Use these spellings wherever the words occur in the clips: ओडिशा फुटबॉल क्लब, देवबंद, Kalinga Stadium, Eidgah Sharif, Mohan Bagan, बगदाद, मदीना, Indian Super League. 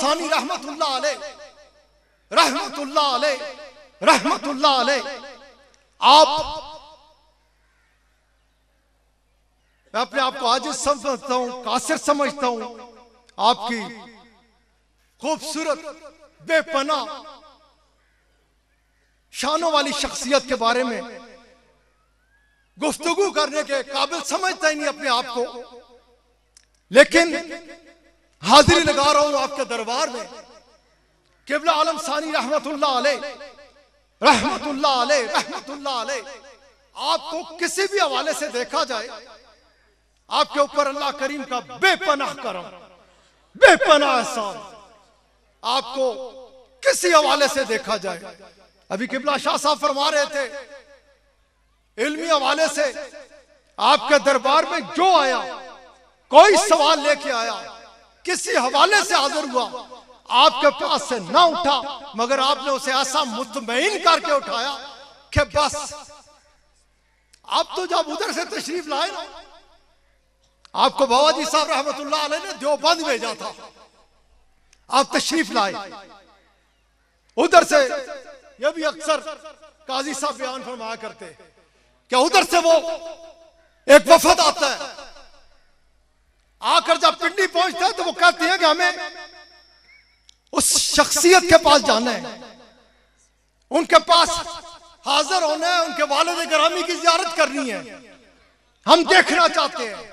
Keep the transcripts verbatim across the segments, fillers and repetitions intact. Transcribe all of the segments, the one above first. सानी रहमतुल्लाह अलैह रहमतुल्लाह अलैह रहमतुल्लाह अलैह आप, मैं अपने आप को आजिज़ समझता हूं, कासिर समझता हूं। आपकी खूबसूरत बेपनाह शानों वाली शख्सियत के बारे में गुफ्तगू करने के काबिल समझता ही नहीं अपने आप को, लेकिन हाजिरी लगा रहा हूं आपके दरबार में। किबला आलम सानी रहमतुल्लाह अलैह रहमतुल्लाह अलैह रहमतुल्लाह अलैह आपको किसी भी हवाले से देखा जाए, आपके ऊपर अल्लाह करीम का बेपनाह करम, बेपनाह एहसान आपको किसी हवाले से देखा जाए। अभी किबला शाह साहब फरमा रहे थे इल्मी हवाले से आपके दरबार में जो आया, कोई सवाल लेके आया, किसी हवाले से हाजिर हुआ, आपके पास से ना उठा, मगर आपने उसे ऐसा मुतमईन करके उठाया कि बस। आप तो जब उधर से तशरीफ लाए ना, आपको बाबा जी साहब रहमतुल्लाह अलैह ने देवबंद भेजा था, आप तशरीफ लाए उधर से। यह भी अक्सर काजी साहब बयान फरमाया करते क्या, उधर से वो एक वफद आता है, आकर जब पिंडी पहुंचता है तो वो कहती है कि हमें उस शख्सियत के पास जाना है, उनके पास हाजिर होना है, उनके वालिद गिरामी की जियारत करनी है, हम देखना चाहते हैं,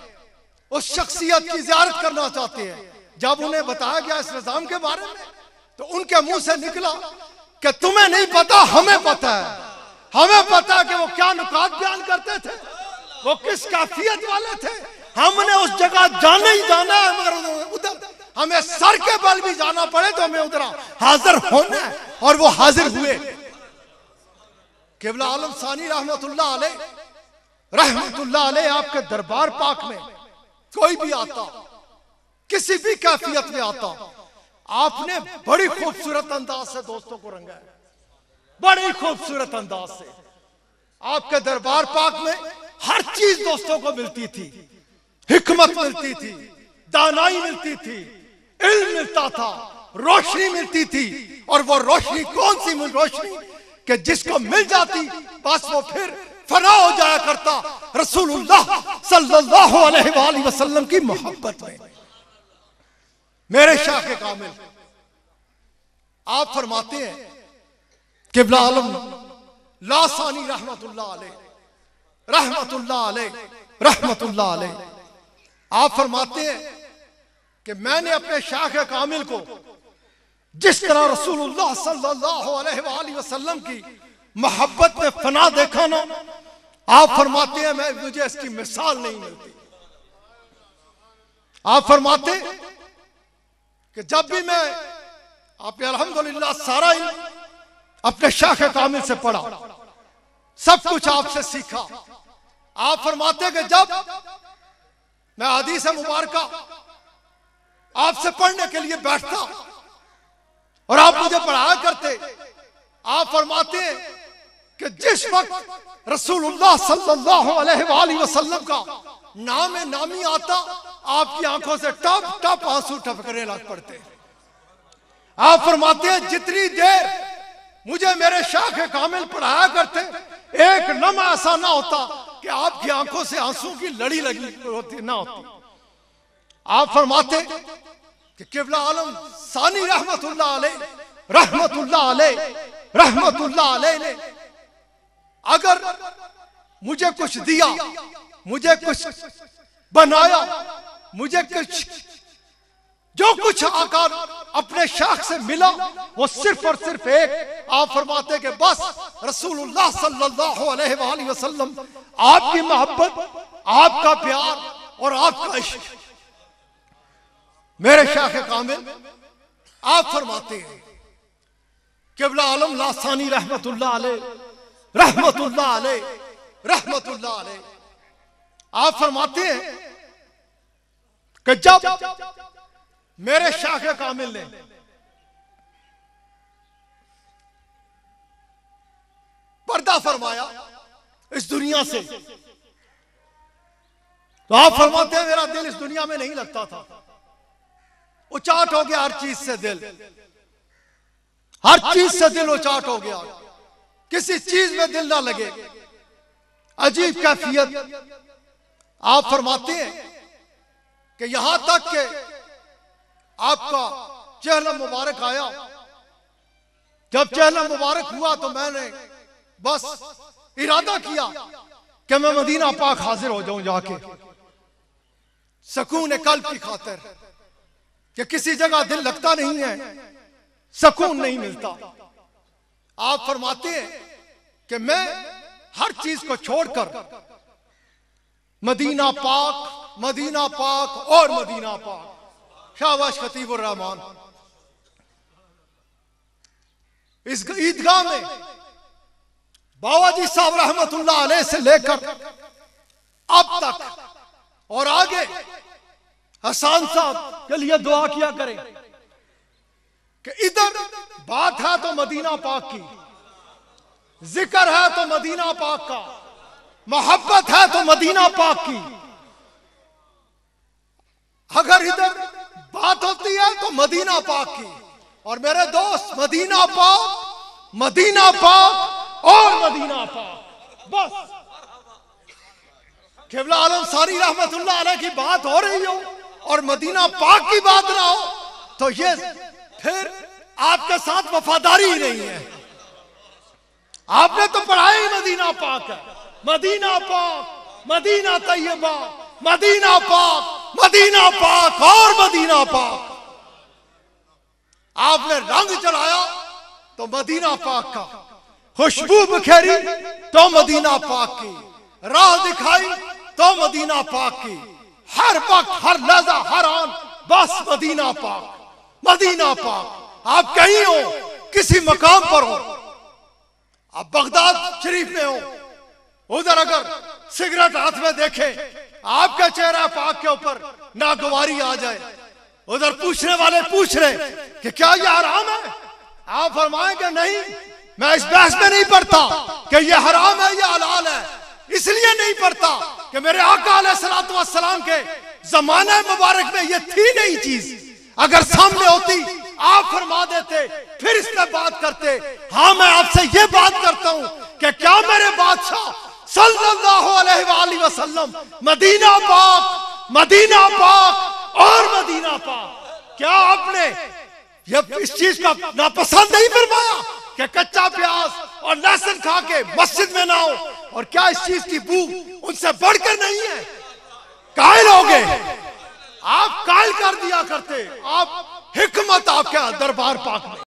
उस शख्सियत की जियारत करना चाहते हैं। जब उन्हें बताया गया इस निजाम के बारे में तो उनके मुंह से निकला कि तुम्हें नहीं पता, हमें पता है, हमें पता है कि वो क्या नुकात बयान करते थे, वो किस काफियत वाले थे, हमने उस जगह जाना ही जाना है, मगर उधर हमें सर के बल भी जाना पड़े तो हमें उधर हाजिर होना है। और वो हाजिर हुए। किबला आलम सानी रहमतुल्लाह अलैह रहमतुल्लाह अलैह आपके दरबार पाक में कोई भी आता, किसी भी कैफियत में आता, आपने बड़ी खूबसूरत अंदाज से दोस्तों को रंगा है, बड़ी खूबसूरत अंदाज से। आपके दरबार पाक में हर चीज दोस्तों को मिलती थी, हिकमत मिलती थी, दानाई मिलती थी, इल्म मिलता था, रोशनी मिलती थी। और वो रोशनी कौन सी रोशनी कि जिसको मिल जाती बस वो फिर फना हो जाया करता रसूलुल्लाह सल्लल्लाहु अलैहि वसल्लम की मोहब्बत में। मेरे शाह के कामिल आप फरमाते हैं किबला आलम ला सानी रहमतुल्लाह अलैह रहमतुल्लाह अलैह रहमतुल्लाह अलैह आप फरमाते हैं कि मैंने अपने शाह के कामिल को जिस तरह रसूलुल्लाह सल्लल्लाहु अलैहि वसल्लम की मोहब्बत में फना देखा ना, आप फरमाते हैं मैं मुझे इसकी मिसाल नहीं मिलती। आप फरमाते कि जब भी मैं आप अल्हम्दुलिल्लाह सारा ही अपने शाह कामिल से पढ़ा, सब कुछ आपसे सीखा। आप फरमाते कि जब मैं हदीस मुबारका आपसे पढ़ने के लिए बैठता और आप मुझे पढ़ाया करते, आप फरमाते कि जिस वक्त रसूलुल्लाह सल्लल्लाहु अलैहि वसल्लम का नाम नामी आता, आपकी आंखों से टप टप आंसू टपकने लग पड़ते। आप फरमाते हैं जितनी देर मुझे मेरे शाख कामिल पढ़ाया करते, एक लम्हा ऐसा ना होता कि आपकी आंखों से आंसू की लड़ी लगी होती ना होती। आप फरमाते कि किबला आलम सानी रहमतुल्लाह अलैह रहमतुल्लाह अलैह रहमतुल्लाह अलैह ने अगर मुझे कुछ दिया, मुझे कुछ बनाया, मुझे कुछ जो कुछ आकार अपने शाख से मिला वो सिर्फ और सिर्फ एक, आप फरमाते कि बस रसूलुल्लाह सल्लल्लाहु अलैहि वसल्लम, आपकी मोहब्बत, आपका प्यार और आपका इश्क। मेरे शाख कामिल आप फरमाते हैं किबला आलम ला सानी रहमतुल्लाह अलैह रहमतुल्लाह अलैह रहमतुल्लाह अलैह आप फरमाते हैं कि जब मेरे शाह कामिल ने पर्दा फरमाया इस दुनिया से, तो आप फरमाते हैं मेरा दिल इस दुनिया में नहीं लगता था, उचाट हो गया हर चीज से दिल, हर चीज से दिल उचाट हो गया, किसी चीज में दिल ना लगे। अजीब कैफियत। आप फरमाते हैं कि यहां तक के आपका चेहरा मुबारक आया, जब चेहरा मुबारक हुआ तो मैंने बस इरादा किया कि मैं मदीना पाक हाजिर हो जाऊं जाके, सकून कल्ब की खातिर, कि किसी जगह दिल लगता नहीं है, सकून नहीं मिलता। आप फरमाते हैं कि मैं हर चीज को छोड़कर मदीना पाक, मदीना पाक और मदीना पाक। शाबाश खतीबुर रहमान। इस ईदगाह में बाबा जी साहब रहमतुल्लाह अलैह से लेकर अब तक और आगे हसन साहब के लिए दुआ किया करें कि इधर बात है तो मदीना पाक की, जिक्र है तो मदीना पाक का, मोहब्बत है तो मदीना पाक की। अगर इधर बात होती है तो मदीना पाक की। और मेरे दोस्त, मदीना पाक, मदीना पाक और मदीना पाक। बस क़िबला आलम सारी रहमतुल्लाह अलैह की बात हो रही हो और मदीना पाक की बात ना हो तो ये फिर आपके साथ वफादारी ही नहीं है। आपने तो पढ़ा ही मदीना पाक है, मदीना पाक, मदीना तैयबा, मदीना पाक, मदीना पाक और मदीना पाक। आपने रंग चढ़ाया तो मदीना पाक का, खुशबू बिखेरी तो मदीना पाक की, राह दिखाई तो मदीना पाक की, हर वक्त, हर लहजा, हर आन बस मदीना पाक, मदीना पाक। आप कहीं हो, किसी मकाम पर हो, आप बगदाद शरीफ में हो, उधर अगर सिगरेट हाथ में देखें आपका चेहरा पाक के ऊपर नागवारी आ जाए, उधर पूछने वाले पूछ रहे कि क्या ये हराम है? आप फरमाएंगे नहीं, मैं इस बहस में नहीं पड़ता कि ये हराम है या हलाल है, इसलिए नहीं पढ़ता कि मेरे आका अलैहिस्सलातु वस्सलाम के जमाने मुबारक में ये थी नहीं चीज। अगर सामने होती आप फरमा देते, फिर इस पर बात करते। हाँ, मैं आपसे ये बात करता हूँ कि क्या मेरे बादशाह सल्लल्लाहु अलैहि वसल्लम मदीना पाक, मदीना पाक और मदीना पाक। क्या आपने ये इस चीज का नापसंद नहीं फरमाया कि कच्चा प्याज और लहसुन खा के मस्जिद में ना हो? और क्या इस चीज की बू उनसे बढ़कर नहीं है? कायल हो गए आप, कायल कर दिया करते। आप हिकमत आपके दरबार पाक में।